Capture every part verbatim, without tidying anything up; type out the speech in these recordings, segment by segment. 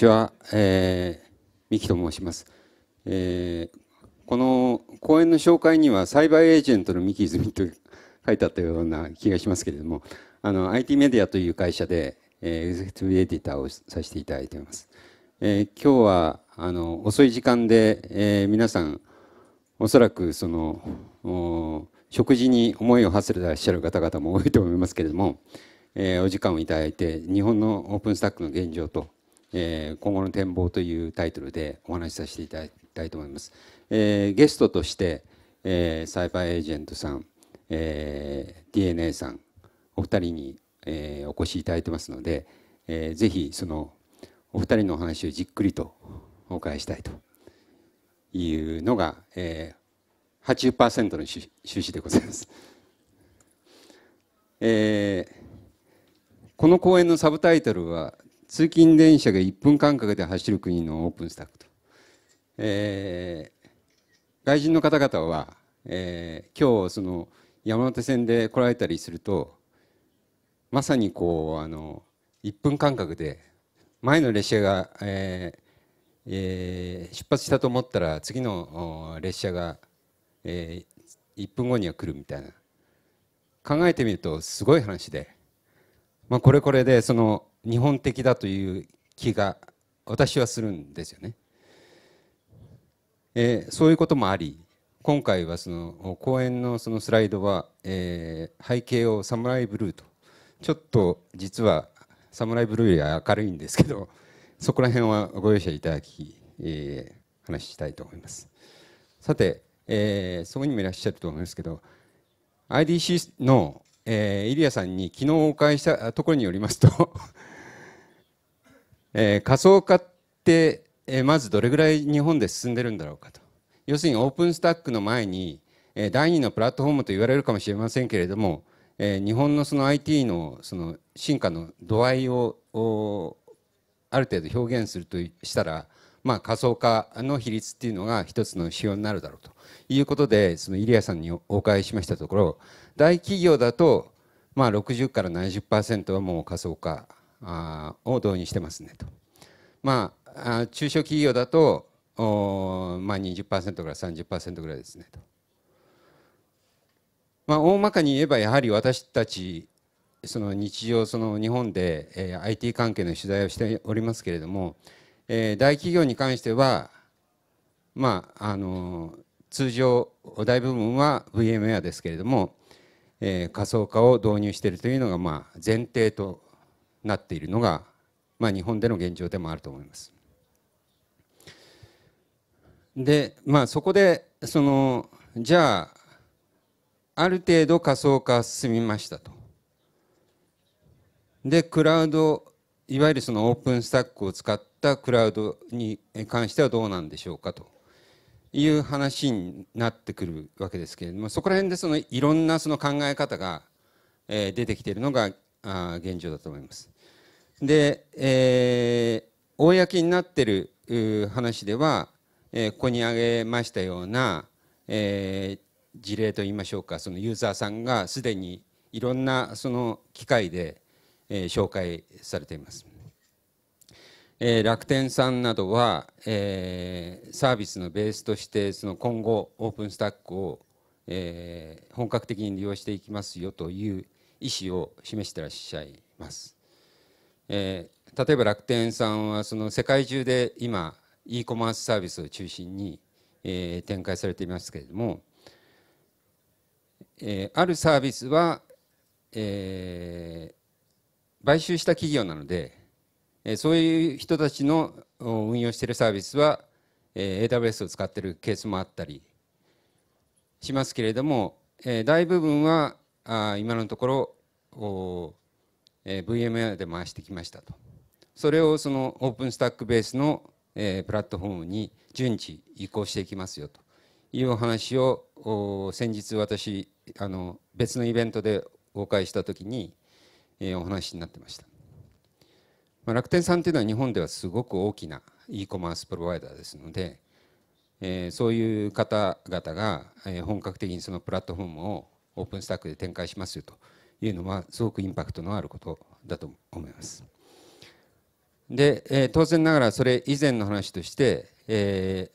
こんにちは、えー、三木と申します、えー、この講演の紹介にはサイバーエージェントの三木泉と書いてあったような気がしますけれども、あの アイティー メディアという会社で、えー、エグゼクティブエディターをさせていただいています、えー、今日はあの遅い時間で、えー、皆さんおそらくその食事に思いを馳せていらっしゃる方々も多いと思いますけれども、えー、お時間をいただいて日本のオープンスタックの現状と今後の展望というタイトルでお話しさせていただきたいと思います。えー、ゲストとして、えー、サイバーエージェントさん、えー、ディーエヌエー さんお二人に、えー、お越しいただいてますので、えー、ぜひそのお二人のお話をじっくりとお伺いしたいというのが、えー、はちじゅっパーセント の趣旨でございます。えー、この講演のサブタイトルは通勤電車がいっぷんかんかけて走る国のオープンスタックと、えー、外人の方々は、えー、今日その山手線で来られたりするとまさにこうあのいっぷんかんかけて前の列車が、えーえー、出発したと思ったら次の列車が、えー、いっぷんごには来るみたいな、考えてみるとすごい話で、まあ、これこれでその日本的だという気が私はするんですよね。えー、そういうこともあり、今回はその講演のそのスライドは、えー、背景をサムライブルーと、ちょっと実はサムライブルーよりは明るいんですけど、そこら辺はご容赦いただき、えー、話したいと思います。さて、えー、そこにもいらっしゃると思いますけど、アイディーシー の、えー、イリアさんに昨日お伺いしたところによりますと。えー、仮想化って、えー、まずどれぐらい日本で進んでるんだろうかと、要するにオープンスタックの前に、えー、第二のプラットフォームと言われるかもしれませんけれども、えー、日本のその アイティー のその進化の度合いをある程度表現するとしたら、まあ、仮想化の比率っていうのが一つの指標になるだろうということで、そのイリアさんにお伺いしましたところ、大企業だとまあろくじゅうからななじゅっパーセント はもう仮想化を導入してますねと、まあ、中小企業だと、まあ、にじゅっパーセントからさんじゅっパーセント ぐらいですねと、まあ、大まかに言えばやはり私たちその日常その日本で、えー、アイティー 関係の取材をしておりますけれども、えー、大企業に関しては、まああのー、通常大部分は VMware ですけれども、えー、仮想化を導入しているというのがまあ前提となっているのが、まあ、日本での現状でもあると思います。で、まあ、そこでそのじゃあある程度仮想化進みましたと。でクラウド、いわゆるそのオープンスタックを使ったクラウドに関してはどうなんでしょうかという話になってくるわけですけれども、そこら辺でそのいろんなその考え方が出てきているのが現状だと思います。で、えー、公になってる話では、えー、ここに挙げましたような、えー、事例といいましょうか、そのユーザーさんがすでにいろんなその機会で、えー、紹介されています。えー、楽天さんなどは、えー、サービスのベースとしてその今後オープンスタックを、えー、本格的に利用していきますよという意思を示してらっしゃいます。えー、例えば楽天さんはその世界中で今 e コマースサービスを中心に、えー、展開されていますけれども、えー、あるサービスは、えー、買収した企業なので、えー、そういう人たちの運用しているサービスは、えー、エーダブリューエス を使っているケースもあったりしますけれども、えー、大部分はあ今のところ、えー、ブイエムエー で回してきましたと、それをそのオープンスタックベースの、えー、プラットフォームに順次移行していきますよというお話を先日私あの別のイベントでお伺いした時に、えー、お話になってました、まあ、楽天さんというのは日本ではすごく大きな e コマースプロバイダーですので、えー、そういう方々が、えー、本格的にそのプラットフォームをオープンスタックで展開しますよというのはすごくインパクトのあることだと思います。で、えー、当然ながらそれ以前の話として、え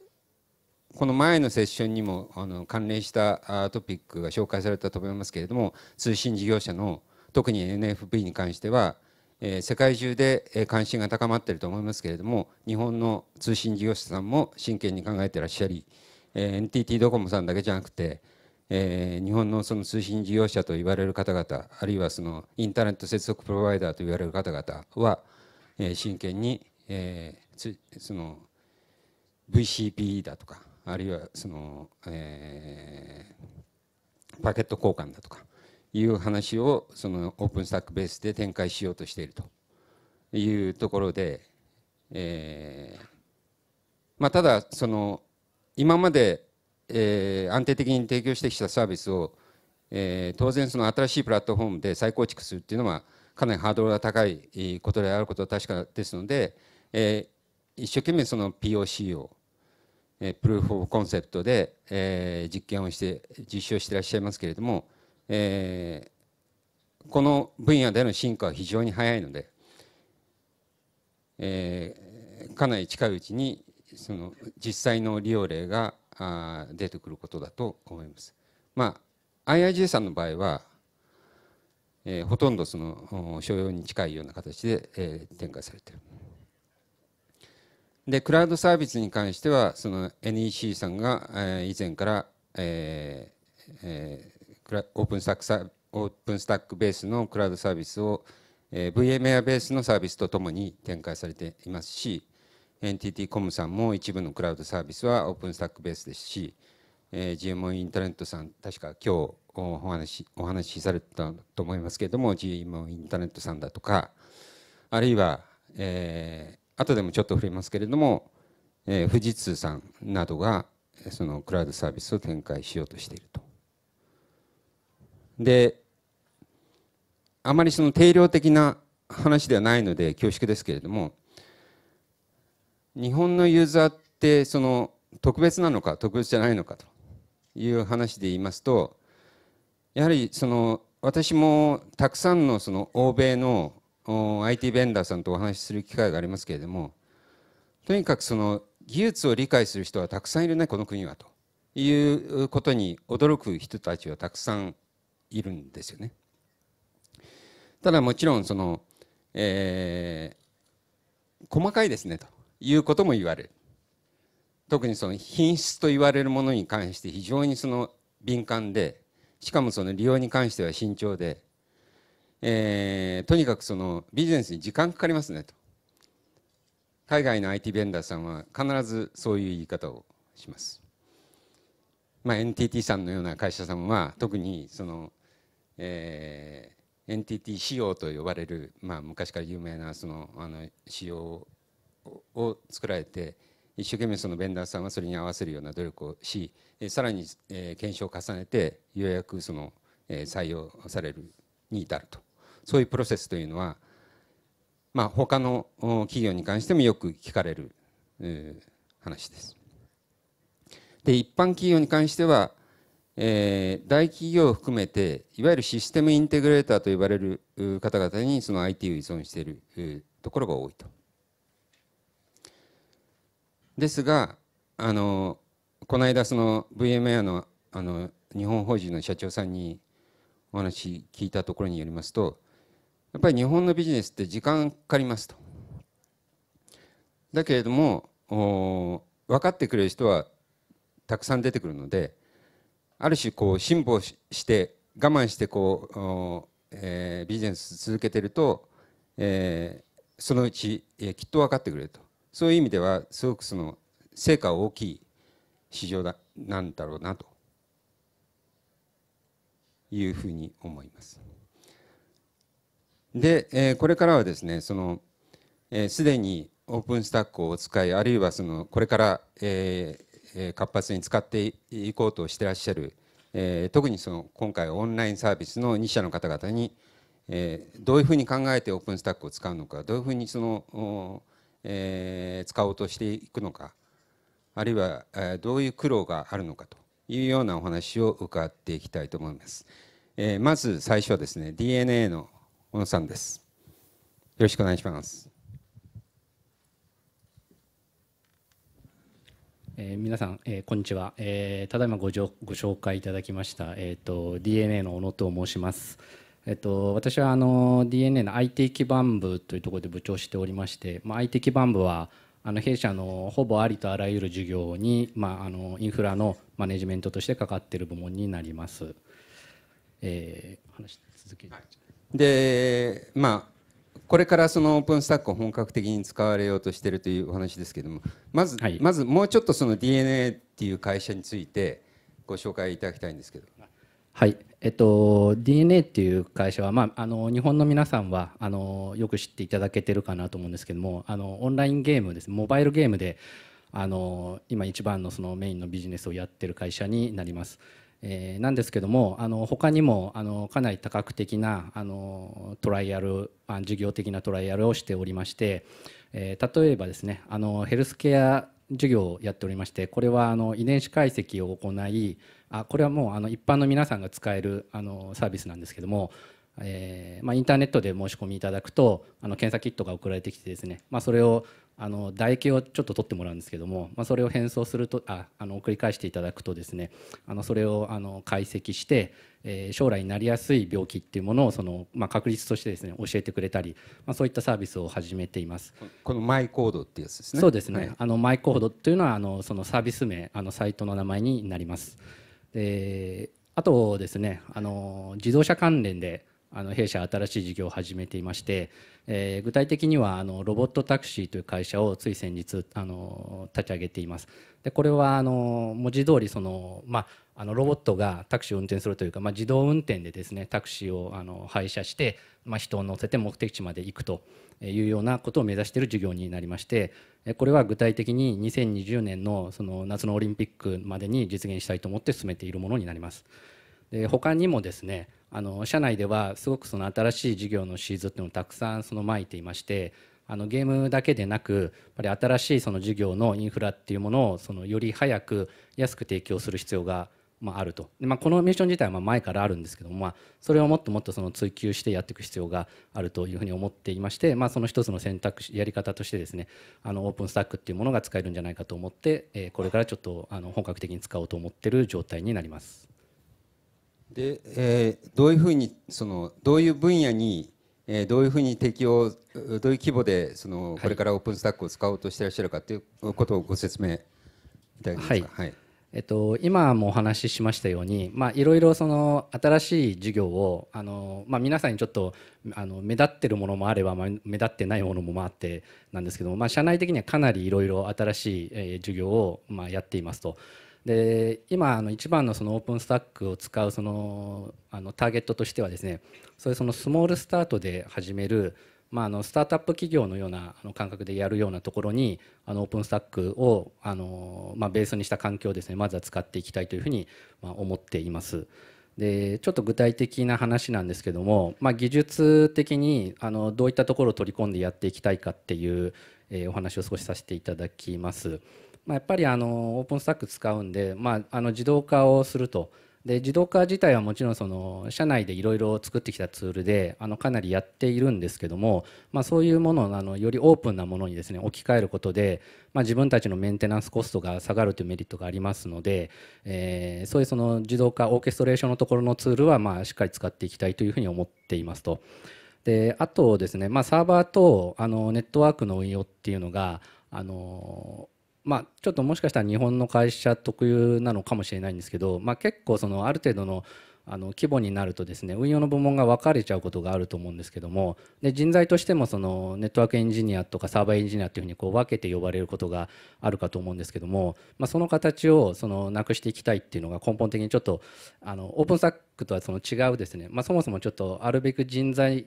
ー、この前のセッションにもあの関連したトピックが紹介されたと思いますけれども、通信事業者の特に エヌエフピー に関しては、えー、世界中で関心が高まっていると思いますけれども、日本の通信事業者さんも真剣に考えていらっしゃり、えー、エヌティーティー ドコモさんだけじゃなくて、えー、日本のその通信事業者と言われる方々、あるいはそのインターネット接続プロバイダーと言われる方々は、えー、真剣に、えー、その ブイシーピーイー だとか、あるいはその、えー、パケット交換だとかいう話をそのオープンスタックベースで展開しようとしているというところで、えーまあ、ただその今まで、えー、安定的に提供してきたサービスを、えー、当然その新しいプラットフォームで再構築するっていうのはかなりハードルが高いことであることは確かですので、えー、一生懸命その ピーオーシー を、えー、プルーフ・オブ・コンセプトで、えー、実験をして実証していらっしゃいますけれども、えー、この分野での進化は非常に早いので、えー、かなり近いうちにその実際の利用例が出てくることだと思います。まあ、アイアイジー さんの場合は、えー、ほとんどその商用に近いような形で、えー、展開されている。で、クラウドサービスに関してはその エヌイーシー さんが、えー、以前から、えーえーオープンスタックサオープンスタックベースのクラウドサービスを ブイエムエー ベースのサービスとともに展開されていますし、 エヌティーティー コムさんも一部のクラウドサービスはオープンスタックベースですし、 ジーエムオー インターネットさん、確か今日お話お話しされたと思いますけれども、 ジーエムオー インターネットさんだとか、あるいは、えー、後でもちょっと触れますけれども、えー、富士通さんなどがそのクラウドサービスを展開しようとしていると。で、あまりその定量的な話ではないので恐縮ですけれども、日本のユーザーってその特別なのか特別じゃないのかという話で言いますと、やはりその私もたくさんのその欧米の アイティー ベンダーさんとお話しする機会がありますけれども、とにかくその技術を理解する人はたくさんいるね、この国はということに驚く人たちはたくさんいるんですよね。ただもちろんその、えー、細かいですねということも言われる。特にその品質と言われるものに関して非常にその敏感で、しかもその利用に関しては慎重で、えー、とにかくそのビジネスに時間かかりますねと。海外の アイティー ベンダーさんは必ずそういう言い方をします。まあ、エヌティーティー さんのような会社さんは特にその、えー、エヌティーティー 仕様と呼ばれる、まあ、昔から有名なそのあの仕様を作られて、一生懸命そのベンダーさんはそれに合わせるような努力をし、さらに、えー、検証を重ねてようやくその、えー、採用されるに至ると。そういうプロセスというのは、まあ、他の企業に関してもよく聞かれる、えー、話です。で、一般企業に関しては、えー、大企業を含めていわゆるシステムインテグレーターと呼ばれる方々にその アイティー を依存している、えー、ところが多いと。ですが、あのこの間その ブイエムエー の, あの日本法人の社長さんにお話聞いたところによりますと、やっぱり日本のビジネスって時間かかりますと。だけれども分かってくれる人はたくさん出てくるので、ある種こう辛抱して我慢してこう、えー、ビジネス続けてると、えー、そのうち、えー、きっと分かってくれると。そういう意味ではすごくその成果大きい市場だなんだろうなというふうに思います。で、えー、これからはですね、その、えー、すでにオープンスタックを使い、あるいはそのこれから、えー活発に使っていこうとしていらっしゃる、えー、特にその今回オンラインサービスのに社の方々に、えー、どういうふうに考えてオープンスタックを使うのか、どういうふうにその、えー、使おうとしていくのか、あるいは、えー、どういう苦労があるのかというようなお話を伺っていきたいと思います。えー、まず最初はですね、 ディーエヌエー の小野さんです。よろしくお願いします。えー、皆さん、えー、こんにちは、えー、ただいま ご, ご紹介いただきました、えー、と ディーエヌエー の小野と申します、えー、と私はあの ディーエヌエー の アイティー 基盤部というところで部長しておりまして、まあ、アイティー 基盤部はあの弊社のほぼありとあらゆる事業に、まあ、あのインフラのマネジメントとしてかかっている部門になります、えー、話続けで、まあこれからそのオープンスタックを本格的に使われようとしているというお話ですけれども、まず、はい、まずもうちょっとその ディーエヌエー っていう会社についてご紹介いただきたいんですけど。はい、えっと、ディーエヌエー っていう会社は、まあ、あの日本の皆さんはあのよく知っていただけてるかなと思うんですけども、あのオンラインゲームです、モバイルゲームであの今一番のそのメインのビジネスをやってる会社になります。えー、なんですけども、あの他にもあのかなり多角的なあのトライアル事業的なトライアルをしておりまして、えー、例えばですね、あのヘルスケア事業をやっておりまして、これはあの遺伝子解析を行い、あこれはもうあの一般の皆さんが使えるあのサービスなんですけども、えーまあ、インターネットで申し込みいただくとあの検査キットが送られてきてですね、まあ、それをあの唾液をちょっと取ってもらうんですけども、まあ、それを返送するとああの送り返していただくとですね、あのそれをあの解析して、えー、将来になりやすい病気っていうものをその、まあ、確率としてですね教えてくれたり、まあ、そういったサービスを始めています。このマイコードってやつですね。そうですね、はい、あのマイコードというのはあのそのサービス名、あのサイトの名前になります。であとですね、あの自動車関連であの弊社新しい事業を始めていまして、えー、具体的にはあのロボットタクシーという会社をつい先日あの立ち上げています。でこれはあの文字通りその、まあ、あのロボットがタクシーを運転するというか、まあ、自動運転でですねタクシーをあの配車して、まあ、人を乗せて目的地まで行くというようなことを目指している事業になりまして、これは具体的ににせんにじゅうねん の, その夏のオリンピックまでに実現したいと思って進めているものになります。で他にもですね、あの社内ではすごくその新しい事業のシーズンというのをたくさんそのまいていまして、あのゲームだけでなくやっぱり新しいその事業のインフラっていうものをそのより早く安く提供する必要があると。で、まあ、このミッション自体はまあ前からあるんですけども、まあ、それをもっともっとその追求してやっていく必要があるというふうに思っていまして、まあ、その一つの選択肢やり方としてですね、あのオープンスタックっていうものが使えるんじゃないかと思って、えー、これからちょっとあの本格的に使おうと思っている状態になります。でえー、どういうふうにそのどういう分野に、えー、どういうふうに適用、どういう規模でそのこれからオープンスタックを使おうとしていらっしゃるかということをご説明いただけますか。はい、えっと、今もお話ししましたように、まあ、いろいろその新しい事業をあの、まあ、皆さんにちょっとあの目立ってるものもあれば、まあ、目立ってないものもあってなんですけども、まあ、社内的にはかなりいろいろ新しい、えー、事業を、まあ、やっていますと。で今あの一番のそのオープンスタックを使うそのあのターゲットとしてはですね、そういうそのスモールスタートで始める、まあ、あのスタートアップ企業のようなあの感覚でやるようなところにあのオープンスタックをあの、まあ、ベースにした環境をですね、まずは使っていきたいというふうに思っています。でちょっと具体的な話なんですけども、まあ、技術的にあのどういったところを取り込んでやっていきたいかっていう、えー、お話を少しさせていただきます。まあ、やっぱりあのオープンスタック使うんで、まあ、あの自動化をすると。で自動化自体はもちろんその社内でいろいろ作ってきたツールであのかなりやっているんですけども、まあ、そういうものをあのよりオープンなものにですね置き換えることで、まあ、自分たちのメンテナンスコストが下がるというメリットがありますので、えー、そういうその自動化オーケストレーションのところのツールはまあしっかり使っていきたいというふうに思っていますと。であとですね、まあ、サーバーとあのネットワークの運用っていうのがあのまあ、ちょっともしかしたら日本の会社特有なのかもしれないんですけど、まあ、結構そのある程度 の, あの規模になるとですね運用の部門が分かれちゃうことがあると思うんですけども、で人材としてもそのネットワークエンジニアとかサーバーエンジニアというふうにこう分けて呼ばれることがあるかと思うんですけども、まあ、その形をそのなくしていきたいっていうのが根本的にちょっとあのオープンスタックとはその違うですね、まあ、そもそもちょっとあるべく人材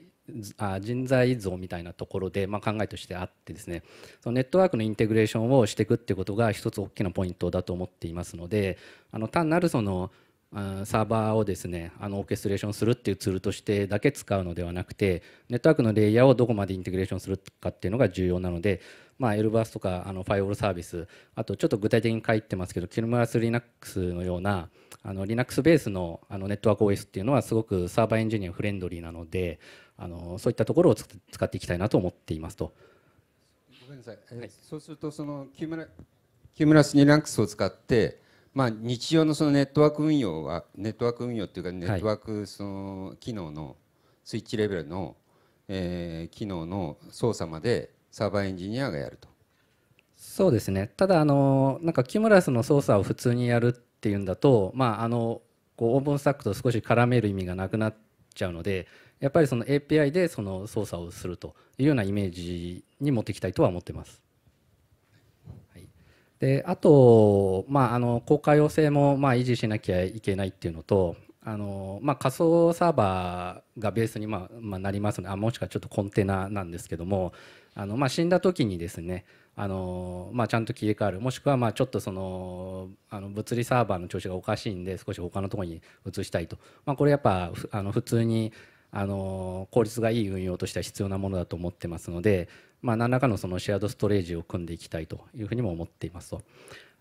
人材像みたいなところで、まあ、考えとしてあってですね、そのネットワークのインテグレーションをしていくっていうことが一つ大きなポイントだと思っていますので、あの単なるそのサーバーをですねあのオーケストレーションするっていうツールとしてだけ使うのではなくて、ネットワークのレイヤーをどこまでインテグレーションするかっていうのが重要なので、まあ、エルバースとかあのファイオールサービス、あとちょっと具体的に書いてますけどキルムラス Linux のようなあの Linux ベースのあのネットワーク オーエス っていうのはすごくサーバーエンジニアフレンドリーなので、あのそういったところを使っていきたいなと思っていますと。ごめんなさい、はい、そうするとそのキルムラキュムラス Linux を使って、まあ、日常のそのネットワーク運用はネットワーク運用っていうかネットワークその機能のスイッチレベルの、えー、機能の操作までサーバーエンジニアがやると。そうですね。ただあのなんかキュムラスの操作を普通にやるっていうんだと、まああのこうオープンスタックと少し絡める意味がなくなっちゃうので、やっぱりその エーピーアイ でその操作をするというようなイメージに持っていきたいとは思ってます。であと、まあ、あの公開要請もまあ維持しなきゃいけないっていうのと、あの、まあ、仮想サーバーがベースにまあまあなりますので、あもしくはちょっとコンテナなんですけども、あのまあ死んだ時にですね、あのまあ、ちゃんと切り替わる、もしくはまあちょっとそのあの物理サーバーの調子がおかしいんで少し他のところに移したいと、まあ、これやっぱあの普通にあの効率がいい運用としては必要なものだと思ってますので。まあ何らかのそのシェアドストレージを組んでいきたいというふうにも思っていますと。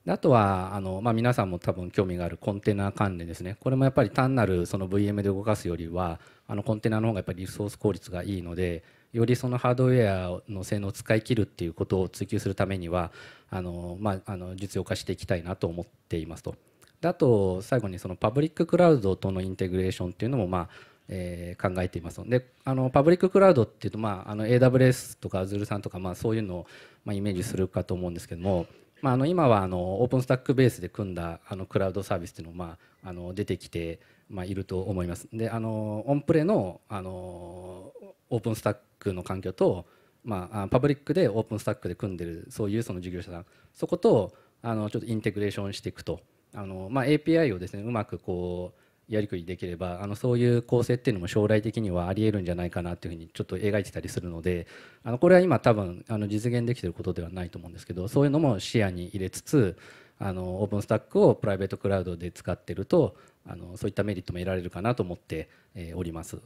あとはあのまあ皆さんも多分興味があるコンテナ関連ですね。これもやっぱり単なるその ブイエム で動かすよりはあのコンテナの方がやっぱりリソース効率がいいので、よりそのハードウェアの性能を使い切るっていうことを追求するためにはあのまああの実用化していきたいなと思っていますと。であと最後にそのパブリッククラウドとのインテグレーションっていうのもまあえー、考えていますので、あのパブリッククラウドっていうと、まあ、あの エーダブリューエス とか Azure さんとか、まあ、そういうのを、まあ、イメージするかと思うんですけども、まあ、あの今はあのオープンスタックベースで組んだあのクラウドサービスっていうのも、まあ、あの出てきて、まあ、いると思います。であのオンプレ の, あのオープンスタックの環境と、まあ、パブリックでオープンスタックで組んでるそういうその事業者さん、そことあのちょっとインテグレーションしていくと、あの、まあ、エーピーアイ をですねうまくこうやりくりできれば、あのそういう構成っていうのも将来的にはありえるんじゃないかなというふうにちょっと描いてたりするので、あのこれは今多分あの実現できていることではないと思うんですけど、そういうのも視野に入れつつ、あのオープンスタックをプライベートクラウドで使っていると、あのそういったメリットも得られるかなと思っております。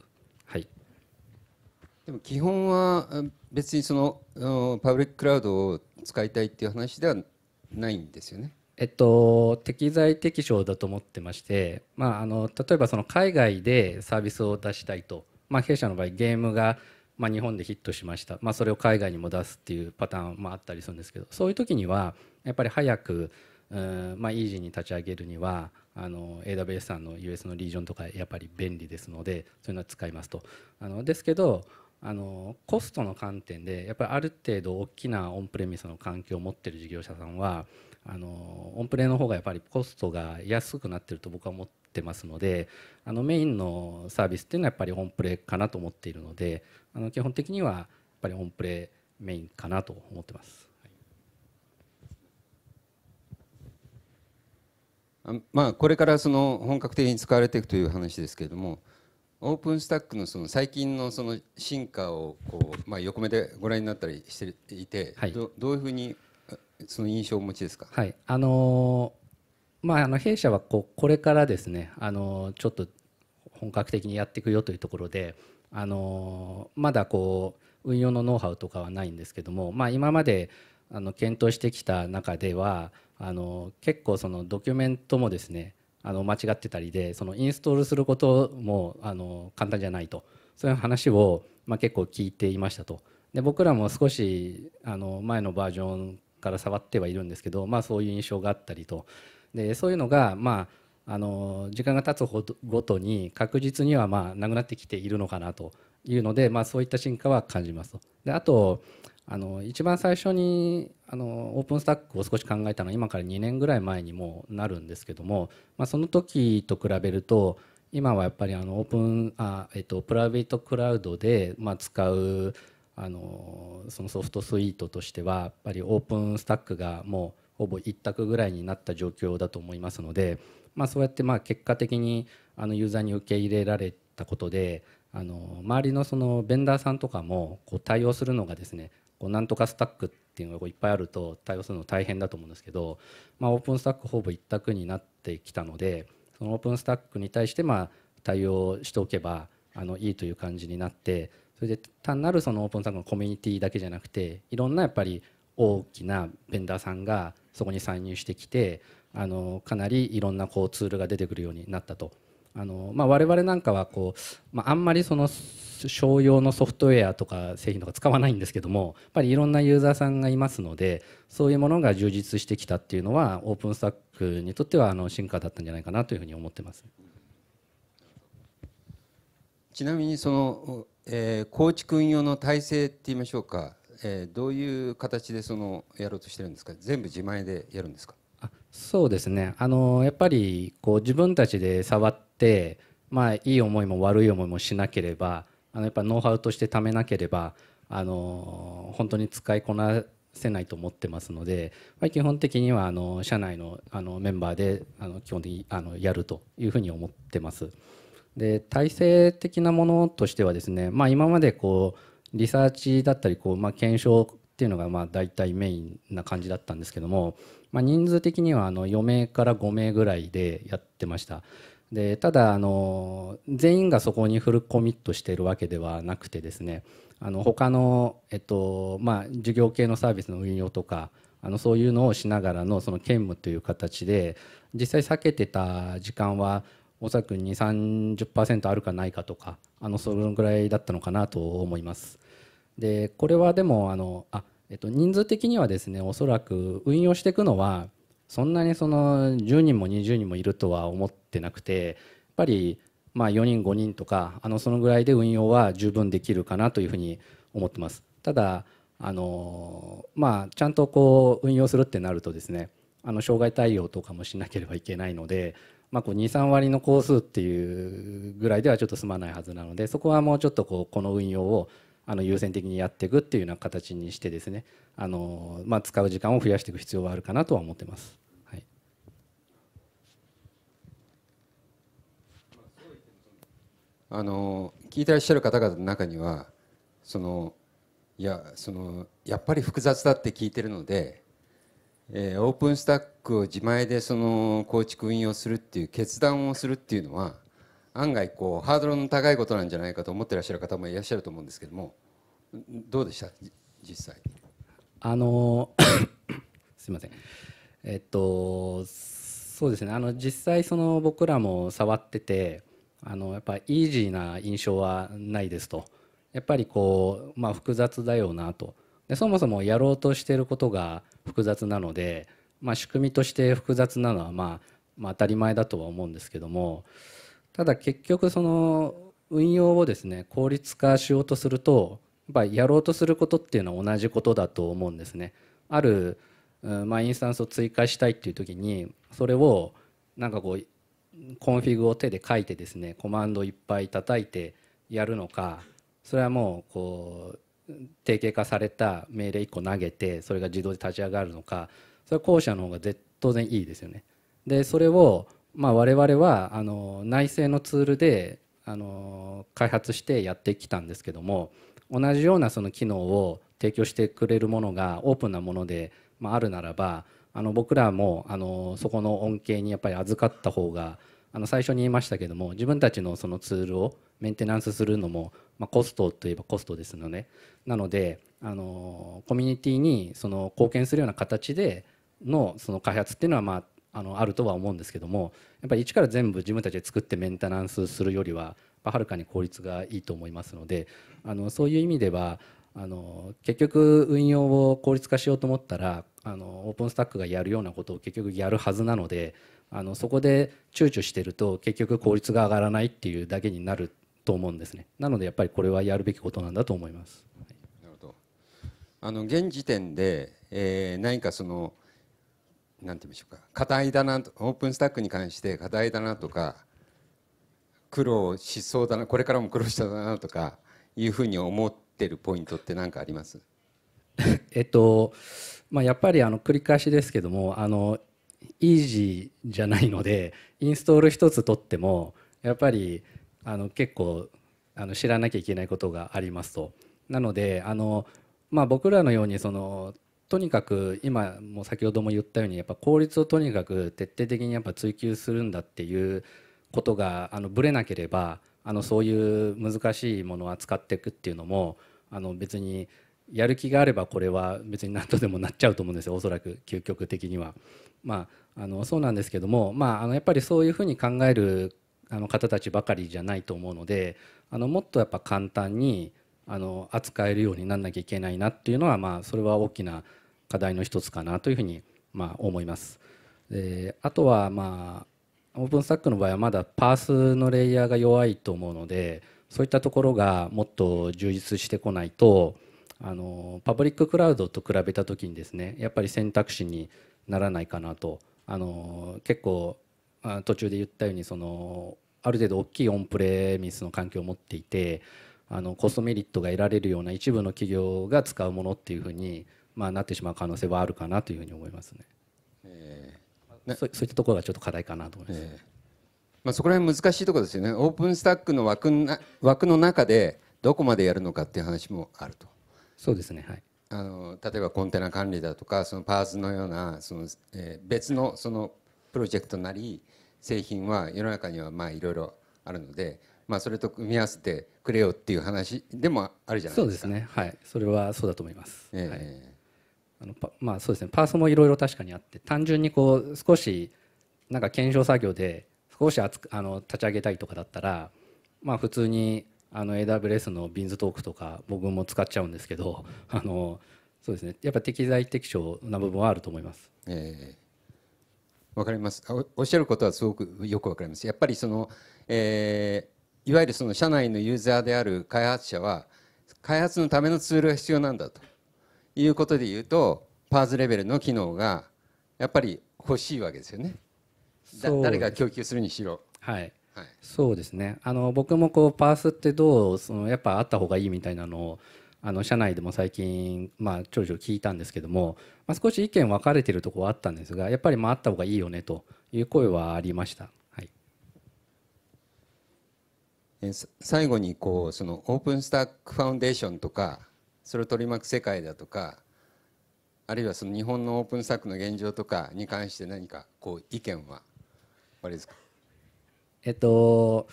はい。でも基本は別にそのパブリッククラウドを使いたいっていう話ではないんですよね。えっと、適材適所だと思ってまして、まあ、あの例えばその海外でサービスを出したいと、まあ、弊社の場合ゲームが、まあ、日本でヒットしました、まあ、それを海外にも出すっていうパターンもあったりするんですけど、そういう時にはやっぱり早く、うんまあ、イージーに立ち上げるにはあの エーダブリューエス さんの ユーエス のリージョンとかやっぱり便利ですので、そういうのは使いますと。あのですけどあのコストの観点でやっぱりある程度大きなオンプレミスの環境を持っている事業者さんはあのオンプレの方がやっぱりコストが安くなっていると僕は思ってますので、あのメインのサービスっていうのはやっぱりオンプレかなと思っているので、あの基本的にはやっぱりオンプレメインかなと思ってます。はい、あまあ、これからその本格的に使われていくという話ですけれども、オープンスタック の, その最近 の, その進化をこう、まあ、横目でご覧になったりしていて、はい、ど, どういうふうにその印象をお持ちですか。はい、あのまああの弊社はこうこれからですね、あのちょっと本格的にやっていくよというところで、あのまだこう運用のノウハウとかはないんですけども、まあ今まであの検討してきた中では、あの結構そのドキュメントもですね、あの間違ってたりで、そのインストールすることもあの簡単じゃないと、そういう話をまあ結構聞いていましたと。で僕らも少しあの前のバージョンから触ってはいるんですけど、まあ、そういう印象があったりと、でそういうのが、まあ、あの時間が経つごとに確実にはまあなくなってきているのかなというので、まあ、そういった進化は感じますと。であとあの一番最初にあのオープンスタックを少し考えたのは今からにねんぐらい前にもなるんですけども、まあ、その時と比べると今はやっぱりあのオープンあ、えっと、プライベートクラウドでまあ使うあのそのソフトスイートとしてはやっぱりオープンスタックがもうほぼ一択ぐらいになった状況だと思いますので、まあそうやってまあ結果的にあのユーザーに受け入れられたことで、あの周りのそのベンダーさんとかもこう対応するのがですね、こうなんとかスタックっていうのがこういっぱいあると対応するの大変だと思うんですけど、まあオープンスタックほぼ一択になってきたので、そのオープンスタックに対してまあ対応しておけばあのいいという感じになって、それで単なるそのオープンスタックのコミュニティだけじゃなくて、いろんなやっぱり大きなベンダーさんがそこに参入してきて、あのかなりいろんなこうツールが出てくるようになったと。あのまあ我々なんかはこう、まあ、あんまりその商用のソフトウェアとか製品とか使わないんですけども、やっぱりいろんなユーザーさんがいますので、そういうものが充実してきたっていうのはオープンスタックにとってはあの進化だったんじゃないかなというふうに思ってます。ちなみにその、えー、構築運用の体制って言いましょうか、えー、どういう形でそのやろうとしてるんですか。全部自前でやるんですか。あ、そうですね、あのやっぱりこう自分たちで触って、まあ、いい思いも悪い思いもしなければ、あのやっぱノウハウとして貯めなければあの本当に使いこなせないと思ってますので、まあ、基本的にはあの社内の、あのメンバーであの基本的にあのやるというふうに思ってます。で、体制的なものとしてはですね、まあ、今までこうリサーチだったりこう、まあ、検証っていうのがまあ大体メインな感じだったんですけども、まあ、人数的にはあのよんめいからごめいぐらいでやってました。でただあの全員がそこにフルコミットしているわけではなくてですね、あの他の、えっとまあ、事業系のサービスの運用とかあのそういうのをしながらのその兼務という形で、実際避けてた時間はおそらく にじゅう、さんじゅっパーセント あるかないかとか、あのそのぐらいだったのかなと思います。でこれはでもあのあ、えっと、人数的にはですね、おそらく運用していくのはそんなにそのじゅうにんもにじゅうにんもいるとは思ってなくて、やっぱりまあよにんごにんとかあのそのぐらいで運用は十分できるかなというふうに思ってます。ただあの、まあ、ちゃんとこう運用するってなるとですね、あの障害対応とかもしなければいけないので、まあ、に、さんわりの工数っていうぐらいではちょっと済まないはずなので、そこはもうちょっとこうこの運用をあの優先的にやっていくっていうような形にしてですね、あの、まあ、使う時間を増やしていく必要はあるかなとは思ってます。はい、あの聞いてらっしゃる方々の中にはそのいやそのやっぱり複雑だって聞いてるので、えー、オープンスタックを自前でその構築運用するっていう決断をするっていうのは案外こうハードルの高いことなんじゃないかと思ってらっしゃる方もいらっしゃると思うんですけども、どうでした実際。あのすいません、えっとそうですね、あの実際その僕らも触ってて、あのやっぱイージーな印象はないですと、やっぱりこう、まあ、複雑だよなと。でそもそもやろうとしていることが複雑なので、まあ、仕組みとして複雑なのは、まあ、まあ当たり前だとは思うんですけども、ただ結局その運用をですね効率化しようとすると、やっぱりやろうとすることっていうのは同じことだと思うんですね。ある、まあ、インスタンスを追加したいっていう時に、それをなんかこうコンフィグを手で書いてですねコマンドいっぱい叩いてやるのか、それはもうこう定型化された命令いっこ投げてそれが自動で立ち上がるのか、それは後者の方が当然いいですよね。でそれをまあ我々はあの内製のツールであの開発してやってきたんですけども、同じようなその機能を提供してくれるものがオープンなものであるならば、あの僕らもあのそこの恩恵にやっぱり預かった方が、あの最初に言いましたけども、自分たちのそのツールをメンテナンスするのもまあコストといえばコストですので、なのであのコミュニティにその貢献するような形でのその開発っていうのはまああのあるとは思うんですけども、やっぱり一から全部自分たちで作ってメンテナンスするよりははるかに効率がいいと思いますので、あのそういう意味ではあの結局運用を効率化しようと思ったら、あのオープンスタックがやるようなことを結局やるはずなので、あのそこで躊躇してると結局効率が上がらないっていうだけになると思うんですね。なのでやっぱりこれはやるべきことなんだと思います。なるほど。あの現時点で、えー、何かそのなんて言うんでしょうか、課題だなと、オープンスタックに関して課題だなとか、苦労しそうだな、これからも苦労しそうだなとかいうふうに思ってるポイントって何かあります？えっとまあ、やっぱりあの繰り返しですけども、あのイージーじゃないので、インストール一つ取ってもやっぱりあの結構あの知らなきゃいけないことがありますと。なのであの、まあ、僕らのようにそのとにかく今も先ほども言ったように、やっぱ効率をとにかく徹底的にやっぱ追求するんだっていうことがあのぶれなければ、あのそういう難しいものを扱っていくっていうのも、あの別にやる気があればこれは別に何とでもなっちゃうと思うんですよ、おそらく究極的には。まあ、あのそうなんですけども、まあ、あのやっぱりそういうふうに考えるあの方たちばかりじゃないと思うので、あのもっとやっぱ簡単にあの扱えるようになんなきゃいけないなっていうのは、まあそれは大きな課題の一つかなというふうにまあ思います。で、あとはまあオープンスタックの場合はまだパースのレイヤーが弱いと思うので、そういったところがもっと充実してこないと、あのパブリッククラウドと比べた時にですね、やっぱり選択肢にならないかなと。あの結構途中で言ったように、そのある程度大きいオンプレミスの環境を持っていて、あのコストメリットが得られるような一部の企業が使うものっていうふうに、まあ、なってしまう可能性はあるかなというふうに思いますね。えー、ね、そう、そういったところがちょっと課題かなと思います。えー、まあ、そこら辺難しいところですよね。オープンスタックの枠な、枠の中でどこまでやるのかっていう話もあると。そうですね、はい。あの例えばコンテナ管理だとか、そのパースのようなその、えー、別のそのプロジェクトなり製品は世の中にはまあいろいろあるので、まあ、それと組み合わせてくれよっていう話でもあるじゃないですか。そうですね、はい、それはそうだと思います。えーはい、あのパまあ、そうですね、パースもいろいろ確かにあって、単純にこう少しなんか検証作業で少しあつあの立ち上げたいとかだったら、まあ、普通にあの エーダブリューエス のビンズトークとか僕も使っちゃうんですけど、あのそうですね、やっぱ適材適所な部分はあると思います。えー、わかります。お, おっしゃることはすごくよくわかります。やっぱりその、えー、いわゆるその社内のユーザーである開発者は開発のためのツールが必要なんだということでいうと、パースレベルの機能がやっぱり欲しいわけですよね。だ誰が供給するにしろ。はい。はい、そうですね、あの僕もこうパースってどうそのやっぱあった方がいいみたいなのをあの社内でも最近、まあ、ちょいちょい聞いたんですけども、まあ、少し意見分かれてるところはあったんですが、やっぱりまああった方がいいよねという声はありました。はい、え最後にこうそのオープンスタックファウンデーションとか、それを取り巻く世界だとか、あるいはその日本のオープンスタックの現状とかに関して何かこう意見はあれですか？えっと、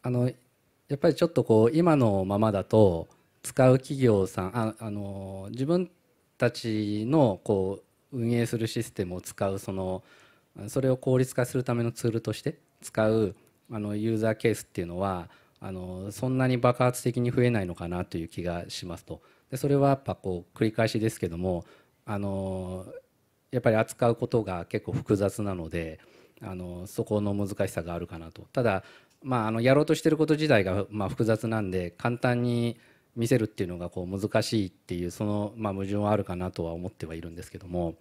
あのやっぱりちょっとこう今のままだと使う企業さん あ, あの自分たちのこう運営するシステムを使う、そのそれを効率化するためのツールとして使うあのユーザーケースっていうのは、あのそんなに爆発的に増えないのかなという気がしますと。でそれはやっぱこう繰り返しですけども、あのやっぱり扱うことが結構複雑なので。あのそこの難しさがあるかなと。ただ、まあ、あのやろうとしてること自体が、まあ、複雑なんで簡単に見せるっていうのがこう難しいっていう、その、まあ、矛盾はあるかなとは思ってはいるんですけども、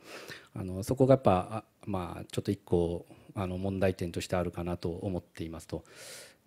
あのそこがやっぱ、まあ、ちょっと一個あの問題点としてあるかなと思っていますと。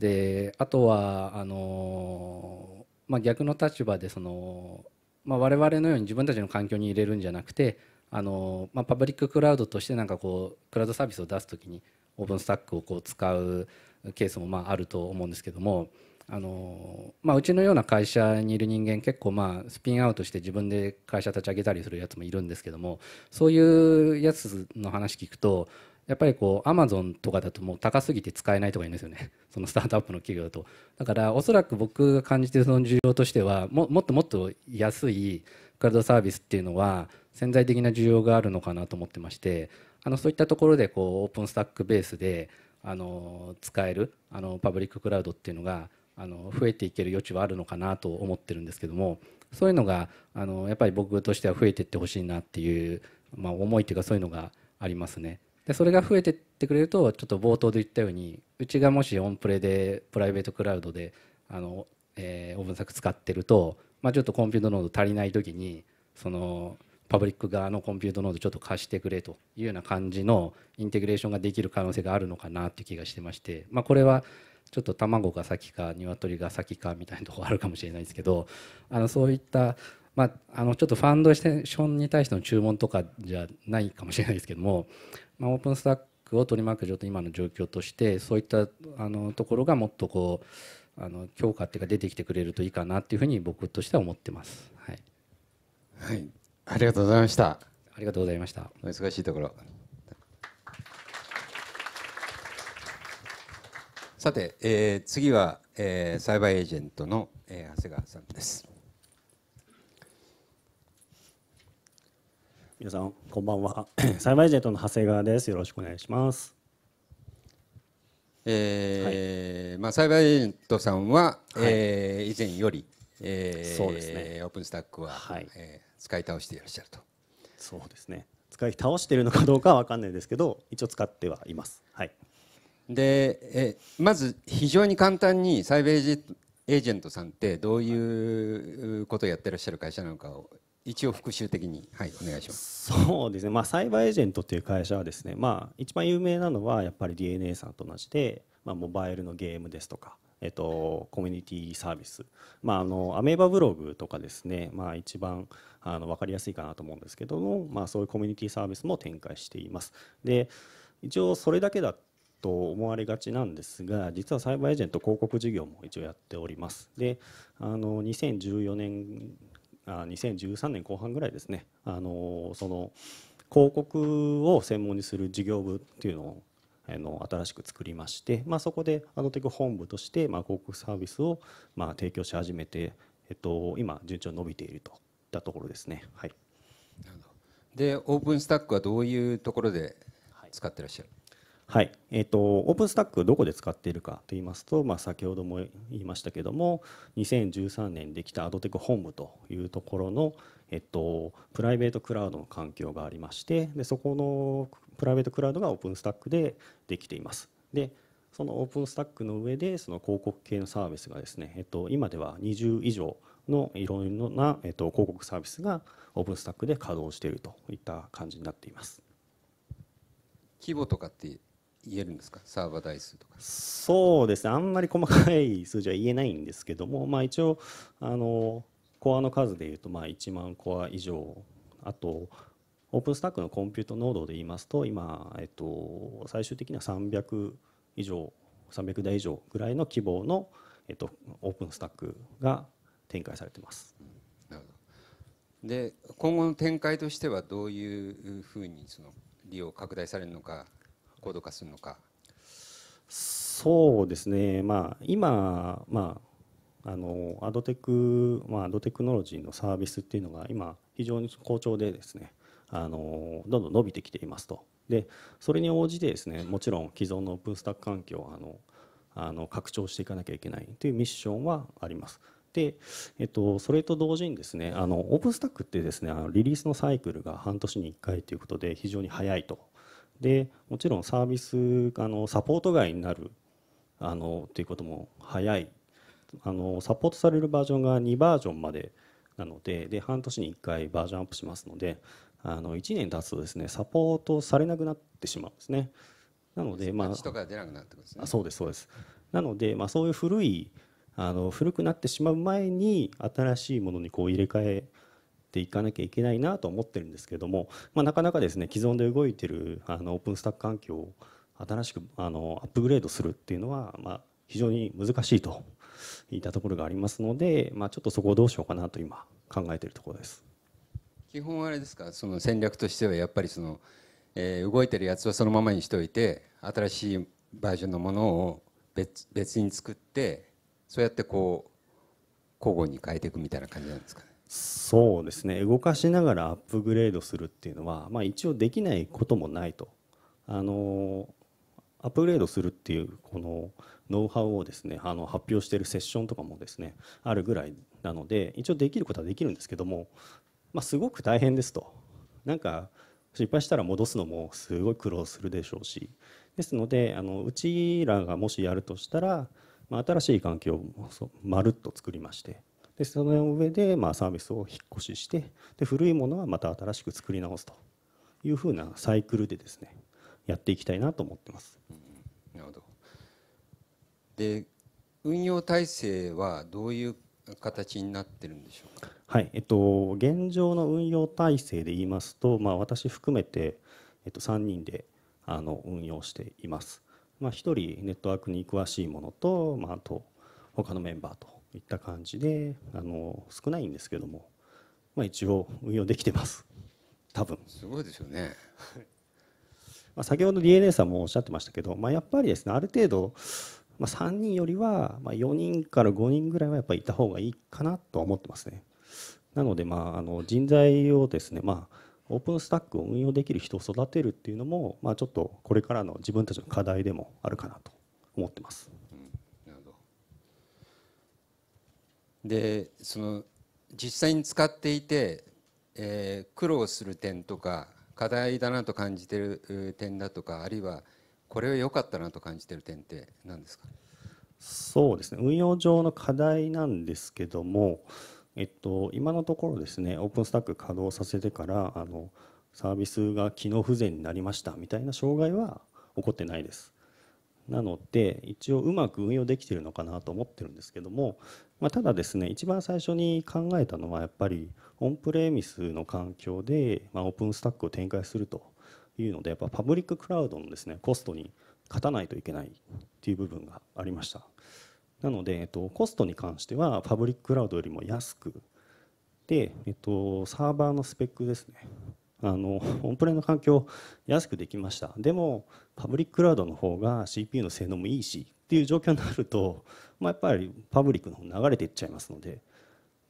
であとはあの、まあ、逆の立場でその、まあ、我々のように自分たちの環境に入れるんじゃなくて、あのまあ、パブリッククラウドとしてなんかこうクラウドサービスを出すときにオープンスタックをこう使うケースもまああると思うんですけども、あの、まあ、うちのような会社にいる人間結構まあスピンアウトして自分で会社立ち上げたりするやつもいるんですけども、そういうやつの話聞くとやっぱりこうアマゾンとかだともう高すぎて使えないとか言うんですよね、そのスタートアップの企業だと。だからおそらく僕が感じているその需要としては も, もっともっと安いクラウドサービスっていうのは潜在的な需要があるのかなと思ってまして、あのそういったところでこうオープンスタックベースであの使えるあのパブリッククラウドっていうのがあの増えていける余地はあるのかなと思ってるんですけども、そういうのがあのやっぱり僕としては増えていってほしいなっていう、まあ、思いというかそういうのがありますね。でそれが増えてってくれると、ちょっと冒頭で言ったようにうちがもしオンプレでプライベートクラウドであの、えー、オープンスタック使ってると、まあ、ちょっとコンピュータノード足りない時にそのパブリック側のコンピュータノードちょっと貸してくれというような感じのインテグレーションができる可能性があるのかなという気がしてまして、まあ、これはちょっと卵が先か鶏が先かみたいなところあるかもしれないですけど、あのそういった、まあ、あのちょっとファンドエステーションに対しての注文とかじゃないかもしれないですけども、まあ、オープンスタックを取り巻くちょっと今の状況としてそういったあのところがもっとこうあの強化っていうか出てきてくれるといいかなというふうに僕としては思ってます。はい、はい、ありがとうございました。ありがとうございました。お忙しいところ。さて、えー、次は、えー、サイバーエージェントの、えー、長谷川さんです。皆さんこんばんは。サイバーエージェントの長谷川です。よろしくお願いします。えーはい、まあサイバーエージェントさんは、はい、えー、以前より、えー、そうですね、オープンスタックは、はい、えー、使い倒していらっしゃると。そうですね、使い倒しているのかどうかは分かんないですけど、一応使ってはいます。はい、でえまず非常に簡単にサイバーエージェントエージェントさんってどういうことをやってらっしゃる会社なのかを一応復習的に、はい、お願いします。そうですね、まあ、サイバーエージェントという会社はですね、まあ、一番有名なのはやっぱり ディーエヌエー さんと同じで、まあ、モバイルのゲームですとか、えっと、コミュニティサービス、まあ、あのアメーバブログとかですね、まあ、一番あの分かりやすいかなと思うんですけども、まあ、そういうコミュニティサービスも展開しています。で一応それだけだと思われがちなんですが、実はサイバーエージェント広告事業も一応やっております。であのにせんじゅうよねんあにせんじゅうさんねんこう半ぐらいですね、あのその広告を専門にする事業部っていうのをあの新しく作りまして、まあ、そこでアドテク本部として、まあ、広告サービスをまあ提供し始めて、えっと、今順調に伸びているといったところですね。はい、でオープンスタックはどういうところで使ってらっしゃる？はいはいえー、とオープンスタックどこで使っているかといいますと、まあ、先ほども言いましたけどもにせんじゅうさんねんできたアドテク本部というところの、えっと、プライベートクラウドの環境がありまして、でそこのプライベートクラウドがオープンスタックでできています。でそのオープンスタックの上でその広告系のサービスがですね、えっと、今ではにじゅういじょうのいろいろな、えっと、広告サービスがオープンスタックで稼働しているといった感じになっています。規模とかって言えるんですか？サーバー台数とか。そうですね、あんまり細かい数字は言えないんですけども、まあ、一応あのコアの数でいうとまあいちまんコア以上、あとオープンスタックのコンピュートノードで言いますと今、えっと、最終的にはさんびゃく以上さんびゃくだい以上ぐらいの規模の、えっと、オープンスタックが展開されています。なるほど。で今後の展開としてはどういうふうにその利用拡大されるのか、高度化するのか。そうですね、まあ、今、まあ、あのアドテク、まあ、アドテクノロジーのサービスっていうのが今非常に好調でですね、あのどんどん伸びてきていますと。でそれに応じてですね、もちろん既存のオープンスタック環境をあのあの拡張していかなきゃいけないというミッションはあります。でえっと、それと同時にですね、あのオープンスタックってですね、あのリリースのサイクルが半年にいっかいということで非常に早いと。でもちろんサービスあのサポート外になるあのということも早い、あのサポートされるバージョンがにバージョンまでなので、で半年にいっかいバージョンアップしますので、あのいちねん経つとですねサポートされなくなってしまうんですね。なのでまあ人が出なくなってくるんですね。あ、そうですそうです。なので、まあ、そういう古いあの古くなってしまう前に新しいものにこう入れ替えていかなきゃいけないなと思ってるんですけども、まあ、なかなかですね既存で動いてるあのオープンスタック環境を新しくあのアップグレードするっていうのは、まあ、非常に難しいといったところがありますので、まあ、ちょっとそこをどうしようかなと今考えているところです。基本あれですか、その戦略としてはやっぱりその、えー、動いてるやつはそのままにしておいて新しいバージョンのものを 別, 別に作ってそうやってこう交互に変えていくみたいな感じなんですかね。そうですね、動かしながらアップグレードするっていうのは、まあ、一応できないこともないと。あのアップグレードするっていうこのノウハウをですね、あの発表しているセッションとかもですねあるぐらいなので、一応できることはできるんですけども、まあ、すごく大変ですと。なんか失敗したら戻すのもすごい苦労するでしょうし、ですのであのうちらがもしやるとしたら、まあ、新しい環境をまるっと作りまして、でその上でまあサービスを引っ越しして、で古いものはまた新しく作り直すというふうなサイクルでですねやっていきたいなと思ってます。うん、なるほど。で運用体制はどういう形になってるんでしょうか？はい、えっと、現状の運用体制で言いますと、まあ、私含めて、えっと、さんにんであの運用しています。まあ、ひとりネットワークに詳しいものと、まあ、あと他のメンバーといった感じで、あの少ないんですけども、まあ、一応運用できてます多分。すごいですよね。まあ先ほど ディーエヌエー さんもおっしゃってましたけど、まあ、やっぱりですねある程度、まあ、さんにんよりはまあよにんからごにんぐらいはやっぱりいた方がいいかなとは思ってますね。なので、まあ、あの人材をですね、まあ、オープンスタックを運用できる人を育てるっていうのも、まあ、ちょっとこれからの自分たちの課題でもあるかなと思ってます。うん、なるほど。で、その実際に使っていて、えー、苦労する点とか課題だなと感じてる点だとか、あるいはこれは良かったなと感じてる点って何ですか？そうですね、運用上の課題なんですけども、えっと、今のところですね、オープンスタック稼働させてからあのサービスが機能不全になりましたみたいな障害は起こってないです。なので一応うまく運用できているのかなと思ってるんですけども、まあ、ただですね、一番最初に考えたのはやっぱりオンプレミスの環境で、まあ、オープンスタックを展開するというので、やっぱパブリッククラウドのですね、コストに勝たないといけないっていう部分がありました。なので、えっと、コストに関してはパブリッククラウドよりも安くで、えっと、サーバーのスペックですね、あのオンプレの環境安くできました、でもパブリッククラウドの方が シーピーユー の性能もいいしっていう状況になると、まあ、やっぱりパブリックの方に流れていっちゃいますので、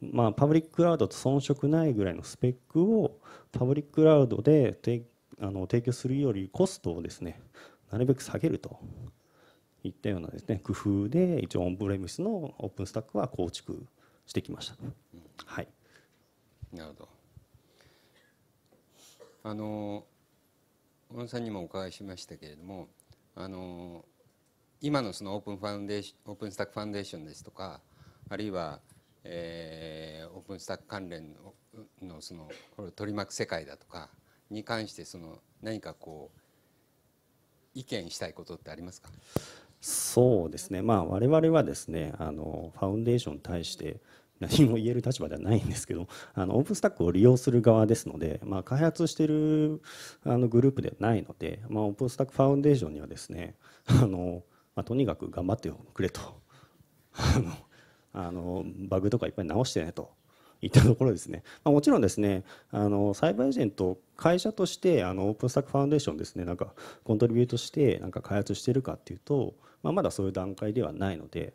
まあ、パブリッククラウドと遜色ないぐらいのスペックをパブリッククラウドであの提供するよりコストをですね、なるべく下げるといったようなですね、工夫で一応オンプレミスのオープンスタックは構築してきました。はい、なるほど。あの小野さんにもお伺いしましたけれども、あの今のそのオープンファウンデーション、オープンスタックファウンデーションですとか、あるいは、えー、オープンスタック関連のそのこれ取り巻く世界だとかに関して、その何かこう意見したいことってありますか？そうですね、まあ、我々はですね、あのファウンデーションに対して何も言える立場ではないんですけど、あのオープンスタックを利用する側ですので、まあ、開発しているあのグループではないので、まあ、オープンスタックファウンデーションにはですね、あの、まあ、とにかく頑張ってくれとあのバグとかいっぱい直してねといったところですね。まあ、もちろんですね、あのサイバーエージェント会社としてあのオープンスタックファウンデーションですね、なんかコントリビュートしてなんか開発しているかっていうと、まあ、まだそういう段階ではないので、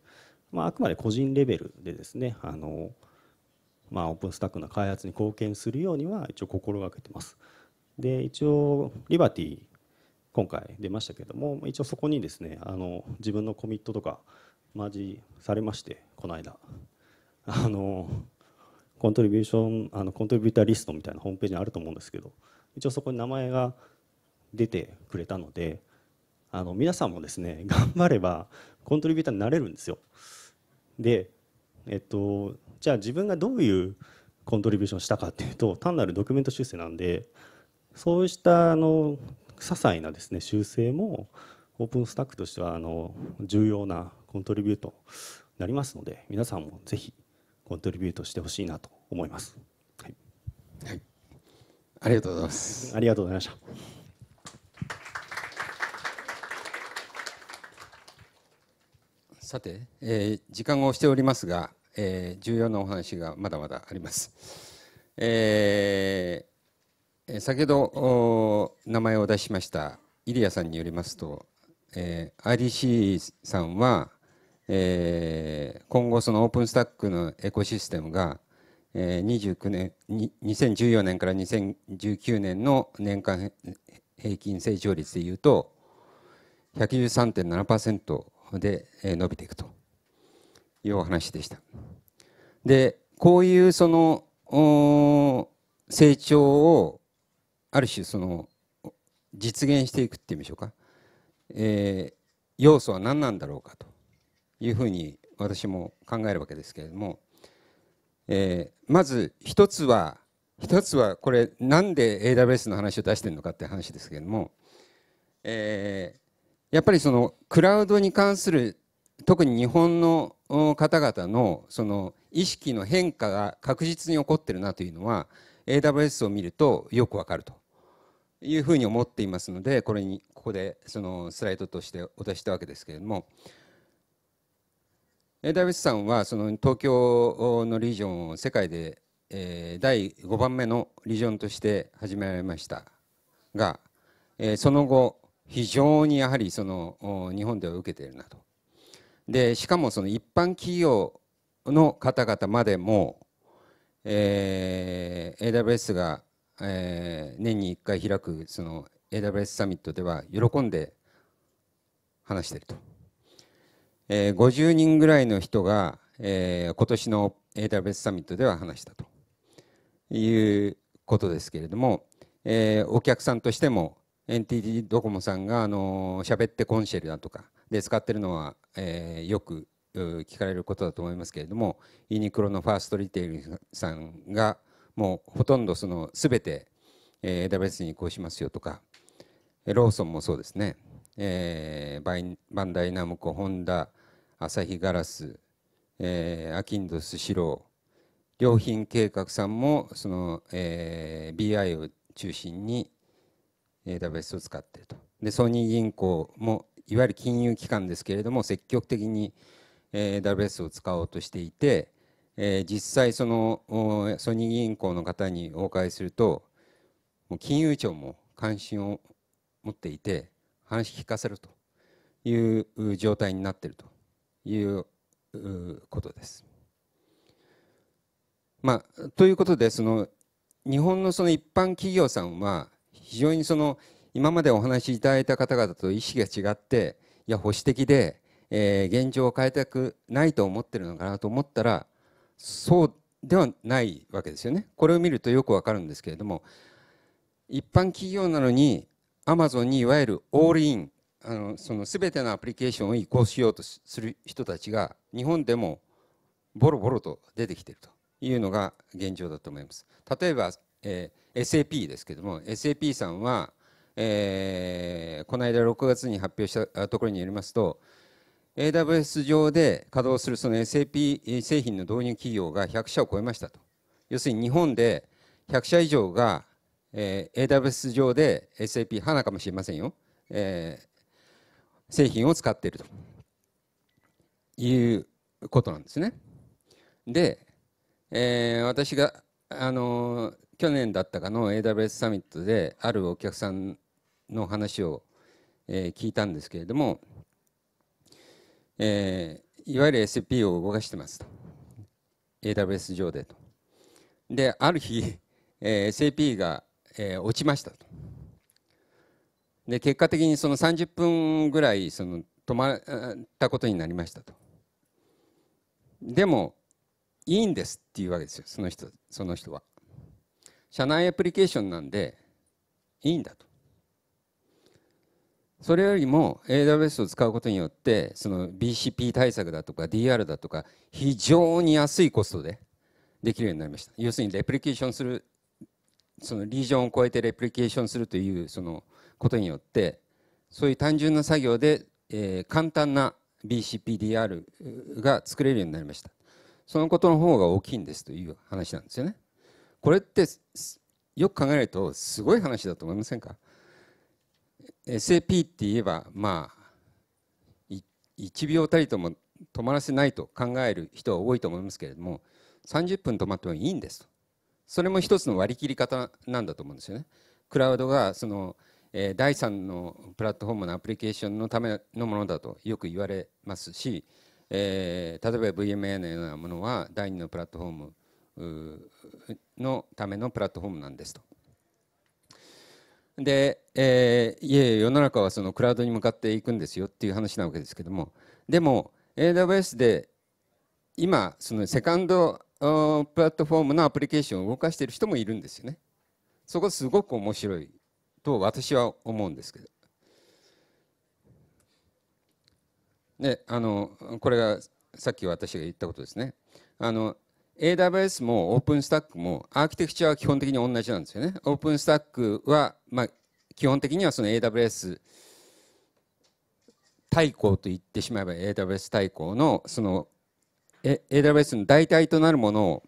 まあ、あくまで個人レベルでですね、あの、まあ、オープンスタックの開発に貢献するようには一応心がけてます。で、一応 Liberty 今回出ましたけども、一応そこにですね、あの自分のコミットとかマージされまして、この間あのコントリビューション、あのコントリビューターリストみたいなホームページにあると思うんですけど、一応そこに名前が出てくれたので、あの皆さんもですね、頑張ればコントリビューターになれるんですよ。で、えっと、じゃあ自分がどういうコントリビューションしたかっていうと、単なるドキュメント修正なんで、そうしたあの些細なですね、修正もオープンスタックとしてはあの重要なコントリビュートになりますので、皆さんもぜひコントリビュートしてほしいなと思います。はい、はい、ありがとうございます。ありがとうございました。さて、えー、時間を押しておりますが、えー、重要なお話がまだまだあります。えー、先ほど名前をお出ししました入谷さんによりますと、えー、アイディーシー さんはえー、今後そのオープンスタックのエコシステムが、えー、にじゅうきゅうねんにせんじゅうよねんからにせんじゅうきゅうねんの年間平均成長率でいうと ひゃくじゅうさんてんななパーセント で伸びていくというお話でした。で、こういうその成長をある種その実現していくっていうんでしょうか、えー、要素は何なんだろうかというふうに私も考えるわけですけれども、えー、まず一つは一つはこれなんで エーダブリューエス の話を出してるのかって話ですけれども、えー、やっぱりそのクラウドに関する特に日本の方々のその意識の変化が確実に起こってるなというのは エーダブリューエス を見るとよくわかるというふうに思っていますので、これにここでそのスライドとしてお出ししたわけですけれども。エーダブリューエス さんはその東京のリージョンを世界でだいごばんめのリージョンとして始められましたが、その後非常にやはりその日本では受けているなと。でしかもその一般企業の方々までも エーダブリューエス が年にいっかい開くその エーダブリューエス サミットでは喜んで話していると。えー、ごじゅうにんぐらいの人が、えー、今年の エーダブリューエス サミットでは話したということですけれども、えー、お客さんとしても エヌティーティー ドコモさんがあの喋ってコンシェルだとかで使ってるのは、えー、よく聞かれることだと思いますけれども、ユニクロのファーストリテイルさんがもうほとんどその全て エーダブリューエス に移行しますよとか、ローソンもそうですね、えー、バイバンダイナムコ、ホンダ、アサヒガラス、えー、アキンドスシロー、良品計画さんもその、えー、ビーアイ を中心に エーダブリューエス を使っていると。でソニー銀行もいわゆる金融機関ですけれども積極的にエーダブリューエス を使おうとしていて、えー、実際そのソニー銀行の方にお伺いすると、もう金融庁も関心を持っていて話聞かせるという状態になっているということです。まあ、ということで、その日本のその一般企業さんは非常にその今までお話しいただいた方々と意識が違って、いや保守的で、えー、現状を変えたくないと思ってるのかなと思ったら、そうではないわけですよね。これを見るとよくわかるんですけれども、一般企業なのにアマゾンにいわゆるオールイン、あのその全てのアプリケーションを移行しようとする人たちが日本でもボロボロと出てきているというのが現状だと思います。例えば、えー、エスエーピー ですけれども、 エスエーピー さんは、えー、この間ろくがつに発表したところによりますと、エーダブリューエス 上で稼働するその エスエーピー 製品の導入企業がひゃくしゃを超えましたと。要するに日本でひゃくしゃ以上が、えー、エーダブリューエス 上で エスエーピー 花かもしれませんよ、えー、製品を使っているということなんですね。で、えー、私が、あのー、去年だったかの エーダブリューエス サミットであるお客さんの話を、えー、聞いたんですけれども、えー、いわゆる エスピー を動かしてますと エーダブリューエス 上でと。である日、えー、エスエーピー が、えー、落ちましたと。で結果的にそのさんじゅっぷんぐらいその止まったことになりましたと。でもいいんですっていうわけですよ、その人その人は。社内アプリケーションなんでいいんだと。それよりも エーダブリューエス を使うことによって、その ブイシーピー 対策だとか ディーアール だとか非常に安いコストでできるようになりました。要するにレプリケーションする、そのリージョンを超えてレプリケーションするというそのことによって、そういう単純な作業で、えー、簡単な ビーシーピーディーアール が作れるようになりました。そのことの方が大きいんですという話なんですよね。これってよく考えるとすごい話だと思いませんか。エスエーピー って言えば、まあいちびょうたりとも止まらせないと考える人は多いと思いますけれども、さんじゅっぷん止まってもいいんですと。それも一つの割り切り方なんだと思うんですよね。クラウドがその、えー、だいさんのプラットフォームのアプリケーションのためのものだとよく言われますし、えー、例えば ブイエムエー のようなものはだいにのプラットフォームのためのプラットフォームなんですと。で、えー、いえいえ世の中はそのクラウドに向かっていくんですよっていう話なわけですけども、でも エーダブリューエス で今そのセカンドプラットフォームのアプリケーションを動かしている人もいるんですよね。そこすごく面白いと私は思うんですけど、であのこれがさっき私が言ったことですね。あのエーダブリューエス もオープンスタックもアーキテクチャは基本的に同じなんですよね。オープンスタックは、まあ、基本的にはその エーダブリューエス 対抗と言ってしまえば エーダブリューエス 対抗のその エーダブリューエス の代替となるものを、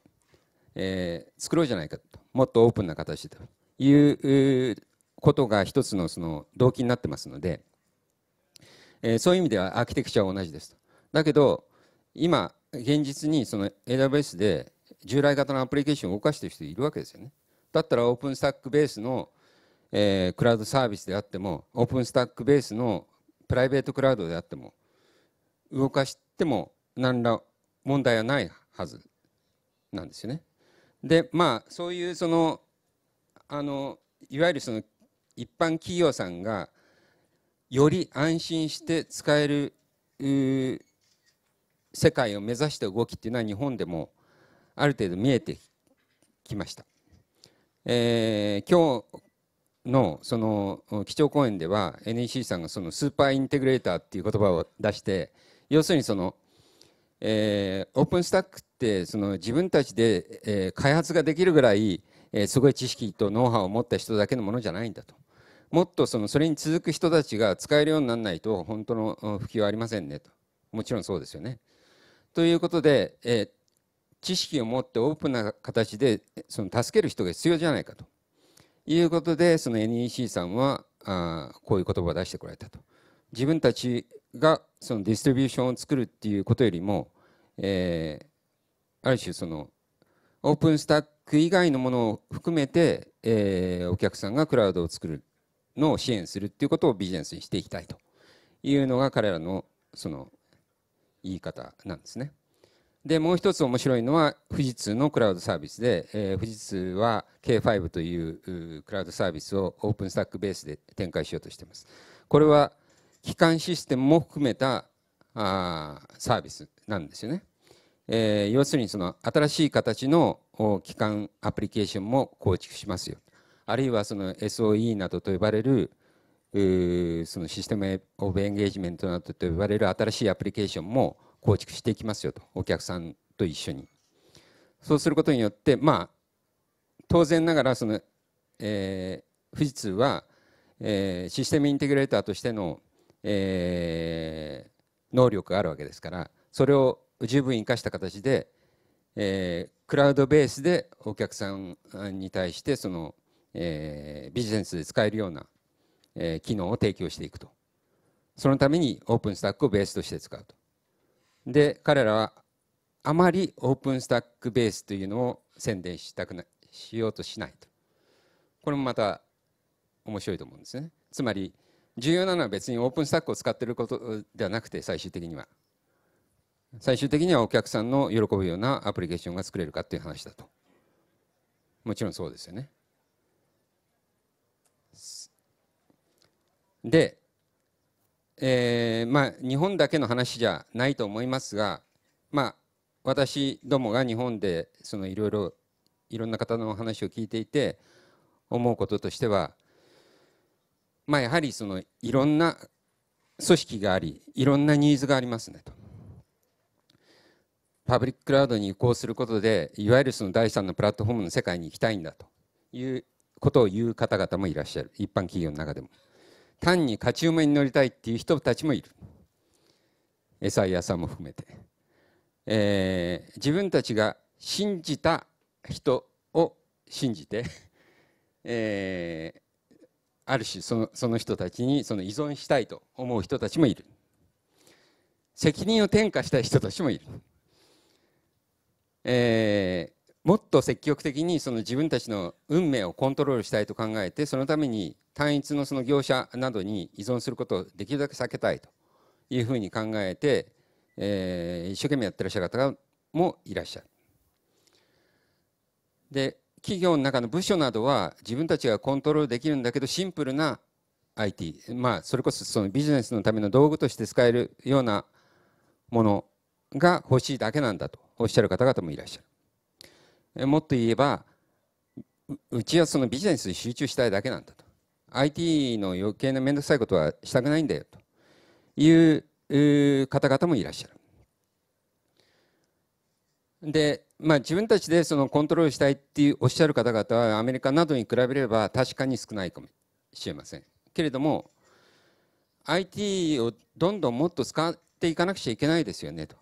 えー、作ろうじゃないかと、もっとオープンな形でということが一つのその動機になってますので、えー、そういう意味ではアーキテクチャは同じですと。だけど今現実にその エーダブリューエス で従来型のアプリケーションを動かしている人いるわけですよね。だったらオープンスタックベースの、えー、クラウドサービスであっても、オープンスタックベースのプライベートクラウドであっても動かしても何ら問題はないはずなんですよね。でまあそういうそのあのいわゆるその一般企業さんがより安心して使える世界を目指した動きっていうのは日本でもある程度見えてきました。えー、今日のその基調講演では エヌイーシー さんがそのスーパーインテグレーターっていう言葉を出して、要するにその、えー、オープンスタックってその自分たちで、えー、開発ができるぐらい、えー、すごい知識とノウハウを持った人だけのものじゃないんだと。もっとそのそれに続く人たちが使えるようにならないと本当の普及はありませんねと。もちろんそうですよね。ということで、えー、知識を持ってオープンな形でその助ける人が必要じゃないかということで、その エヌイーシー さんはあこういう言葉を出してこられたと。自分たちがそのディストリビューションを作るっていうことよりも、えー、ある種そのオープンスタック以外のものを含めて、えー、お客さんがクラウドを作るのを支援するっていうことをビジネスにしていきたいというのが彼らのその言い方なんですね。でもう一つ面白いのは富士通のクラウドサービスで、えー、富士通は ケーファイブ というクラウドサービスをオープンスタックベースで展開しようとしています。これは基幹システムも含めたあーサービスなんですよね。えー、要するにその新しい形の基幹アプリケーションも構築しますよ。あるいはその エスオーイー などと呼ばれるそのシステムオブエンゲージメントなどと呼ばれる新しいアプリケーションも構築していきますよと、お客さんと一緒に。そうすることによって、まあ、当然ながらその、えー、富士通は、えー、システムインテグレーターとしての、えー、能力があるわけですから、それを十分生かした形で、えー、クラウドベースでお客さんに対してそのえー、ビジネスで使えるような、えー、機能を提供していくと。そのためにオープンスタックをベースとして使うと。で彼らはあまりオープンスタックベースというのを宣伝したくなしようとしないと。これもまた面白いと思うんですね。つまり重要なのは別にオープンスタックを使っていることではなくて、最終的には最終的にはお客さんの喜ぶようなアプリケーションが作れるかという話だと。もちろんそうですよね。で、えーまあ、日本だけの話じゃないと思いますが、まあ、私どもが日本でそのいろいろいろんな方の話を聞いていて思うこととしては、まあ、やはりそのいろんな組織があり、いろんなニーズがありますねと。パブリッククラウドに移行することでいわゆるその第三のプラットフォームの世界に行きたいんだということを言う方々もいらっしゃる。一般企業の中でも単に勝ち馬に乗りたいっていう人たちもいる。エスアイアールさんも含めて、えー、自分たちが信じた人を信じて、えー、ある種その、その人たちにその依存したいと思う人たちもいる。責任を転嫁したい人たちもいる。えー、もっと積極的にその自分たちの運命をコントロールしたいと考えて、そのために単一のその業者などに依存することをできるだけ避けたいというふうに考えて、えー、一生懸命やってらっしゃる方もいらっしゃる。で企業の中の部署などは自分たちがコントロールできるんだけど、シンプルな アイティー、まあ、それこそそのビジネスのための道具として使えるようなものが欲しいだけなんだとおっしゃる方々もいらっしゃる。もっと言えば、うちはそのビジネスに集中したいだけなんだと。アイティー の余計な面倒くさいことはしたくないんだよという方々もいらっしゃる。で、まあ、自分たちでそのコントロールしたいっていうおっしゃる方々はアメリカなどに比べれば確かに少ないかもしれませんけれども、 アイティー をどんどんもっと使っていかなくちゃいけないですよねと。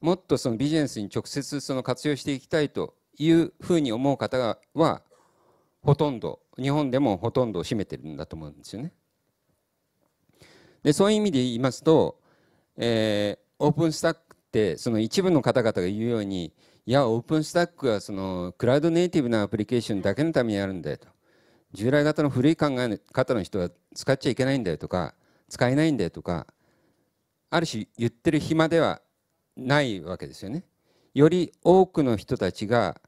もっとそのビジネスに直接その活用していきたいというふうに思う方はほとんど、日本でもほとんどを占めてるんだと思うんですよね。でそういう意味で言いますと、えー、オープンスタックってその一部の方々が言うように、いやオープンスタックはそのクラウドネイティブなアプリケーションだけのためにあるんだよと、従来型の古い考え方の人は使っちゃいけないんだよとか使えないんだよとか、ある種言ってる暇ではないわけですよね。より多くの人たちが、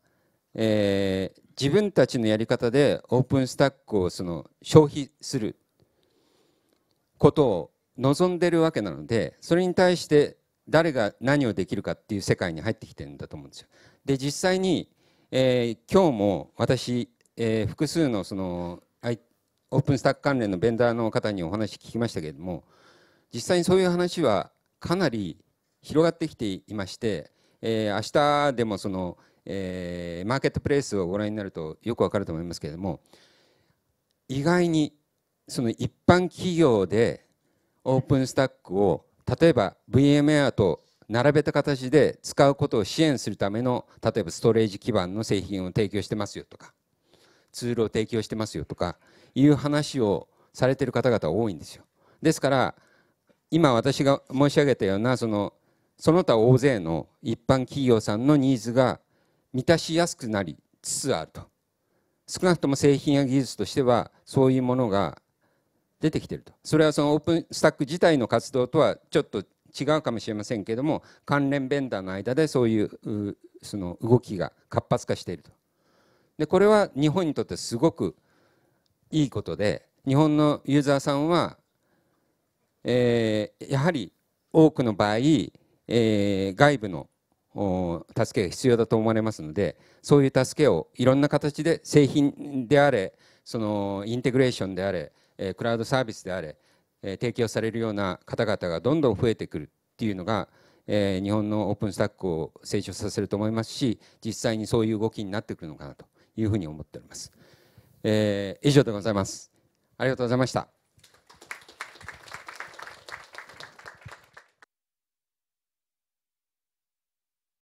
えー、自分たちのやり方でオープンスタックをその消費することを望んでいるわけなので、それに対して誰が何をできるかっていう世界に入ってきてるんだと思うんですよ。で実際に、えー、今日も私、えー、複数のそのオープンスタック関連のベンダーの方にお話聞きましたけれども、実際にそういう話はかなり広がってきていまして、えー、明日でもその、えー、マーケットプレイスをご覧になるとよくわかると思いますけれども、意外にその一般企業でオープンスタックを例えば ブイエムウェア と並べた形で使うことを支援するための、例えばストレージ基盤の製品を提供してますよとか、ツールを提供してますよとかいう話をされている方々多いんですよ。ですから今私が申し上げたようなそのその他大勢の一般企業さんのニーズが満たしやすくなりつつあると、少なくとも製品や技術としてはそういうものが出てきていると。それはそのオープンスタック自体の活動とはちょっと違うかもしれませんけれども、関連ベンダーの間でそういうその動きが活発化していると。でこれは日本にとってすごくいいことで、日本のユーザーさんは、えー、やはり多くの場合、えー、外部の助けが必要だと思われますので、そういう助けをいろんな形で、製品であれ、そのインテグレーションであれ、クラウドサービスであれ提供されるような方々がどんどん増えてくるっていうのが、日本のオープンスタックを成長させると思いますし、実際にそういう動きになってくるのかなというふうに思っております。えー、以上でございます。ありがとうございました。